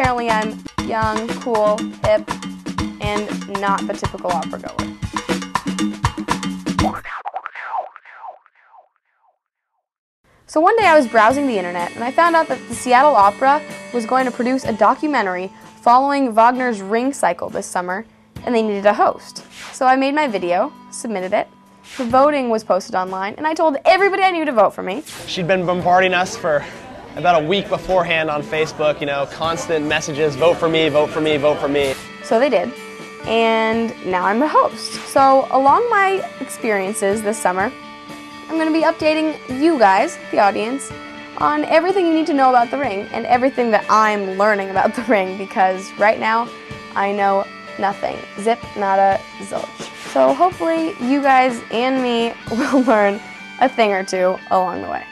Apparently I'm young, cool, hip, and not the typical opera goer. So one day I was browsing the internet and I found out that the Seattle Opera was going to produce a documentary following Wagner's Ring Cycle this summer, and they needed a host. So I made my video, submitted it, the voting was posted online, and I told everybody I knew to vote for me. She'd been bombarding us for about a week beforehand on Facebook, you know, constant messages, vote for me, vote for me, vote for me. So they did, and now I'm the host. So along my experiences this summer, I'm going to be updating you guys, the audience, on everything you need to know about the Ring and everything that I'm learning about the Ring, because right now I know nothing. Zip, nada, zilch. So hopefully you guys and me will learn a thing or two along the way.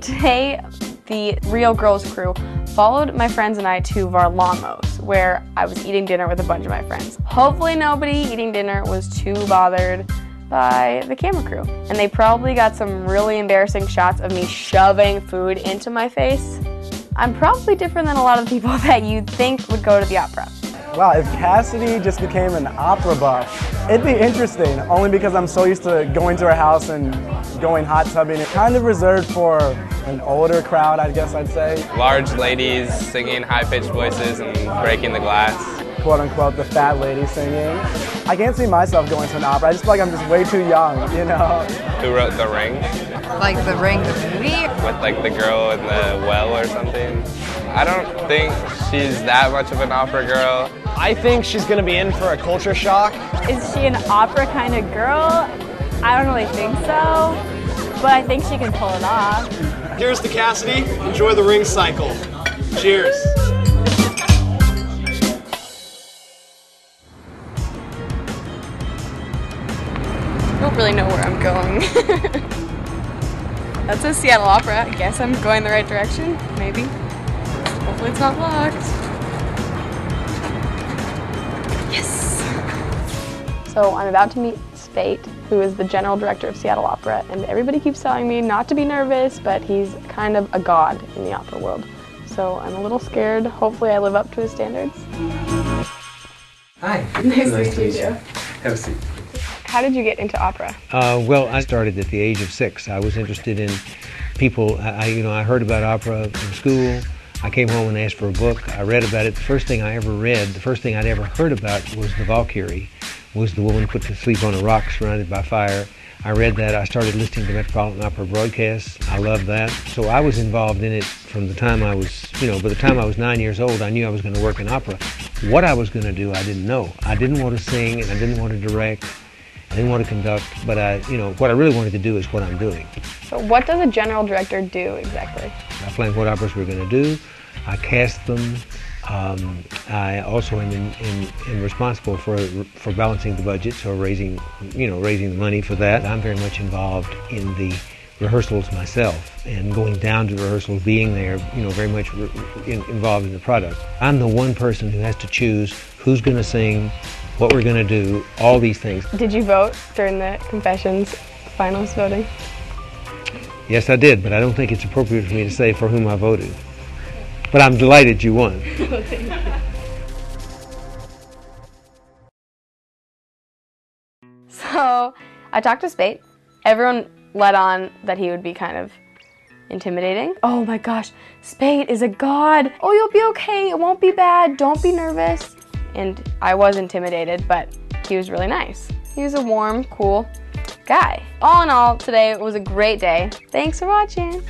Today, the Reel Grrls crew followed my friends and I to Varlamos, where I was eating dinner with a bunch of my friends. Hopefully nobody eating dinner was too bothered by the camera crew. And they probably got some really embarrassing shots of me shoving food into my face. I'm probably different than a lot of people that you'd think would go to the opera. Wow, if Cassidy just became an opera buff, it'd be interesting, only because I'm so used to going to her house and going hot tubbing. It's kind of reserved for an older crowd, I guess I'd say. Large ladies singing high-pitched voices and breaking the glass. Quote-unquote, the fat lady singing. I can't see myself going to an opera. I just feel like I'm just way too young, you know? Who wrote The Ring? Like The Ring, the movie? With like the girl in the well or something. I don't think she's that much of an opera girl. I think she's going to be in for a culture shock. Is she an opera kind of girl? I don't really think so, but I think she can pull it off. Here's to Cassidy. Enjoy the Ring Cycle. Cheers. I don't really know where I'm going. That's the Seattle Opera. I guess I'm going the right direction, maybe. Hopefully it's not locked. So I'm about to meet Speight, who is the general director of Seattle Opera, and everybody keeps telling me not to be nervous, but he's kind of a god in the opera world. So I'm a little scared. Hopefully I live up to his standards. Hi. Nice to meet you. Have a seat. How did you get into opera? Well, I started at the age of 6. I was interested in people. I heard about opera in school. I came home and asked for a book. I read about it. The first thing I ever read, the first thing I'd ever heard about was the Valkyrie. Was the woman put to sleep on a rock surrounded by fire. I read that. I started listening to Metropolitan Opera broadcasts. I loved that. So I was involved in it from the time I was, by the time I was 9 years old, I knew I was going to work in opera. What I was going to do, I didn't know. I didn't want to sing, and I didn't want to direct. I didn't want to conduct, but what I really wanted to do is what I'm doing. So what does a general director do exactly? I planned what operas we're going to do. I cast them. I also am responsible for balancing the budget, so raising the money for that. I'm very much involved in the rehearsals myself and going down to rehearsals, being there, very much involved in the product. I'm the one person who has to choose who's going to sing, what we're going to do, all these things. Did you vote during the confessions finals voting? Yes, I did, but I don't think it's appropriate for me to say for whom I voted. But I'm delighted you won. So I talked to Speight. Everyone let on that he would be kind of intimidating. Oh my gosh, Speight is a god. Oh, you'll be okay. It won't be bad. Don't be nervous. And I was intimidated, but he was really nice. He was a warm, cool guy. All in all, today was a great day. Thanks for watching.